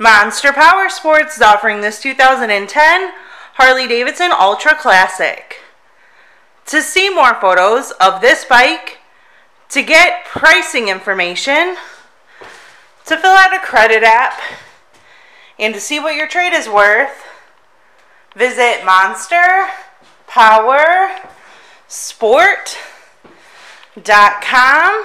Monster Powersports is offering this 2010 Harley-Davidson Ultra Classic. To see more photos of this bike, to get pricing information, to fill out a credit app, and to see what your trade is worth, visit monsterpowersport.com.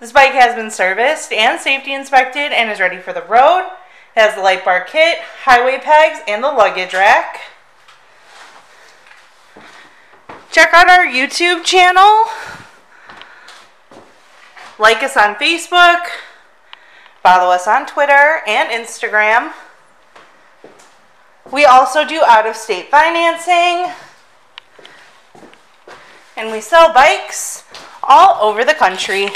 This bike has been serviced and safety inspected and is ready for the road. It has the light bar kit, highway pegs, and the luggage rack. Check out our YouTube channel, like us on Facebook, follow us on Twitter and Instagram. We also do out-of-state financing, and we sell bikes all over the country.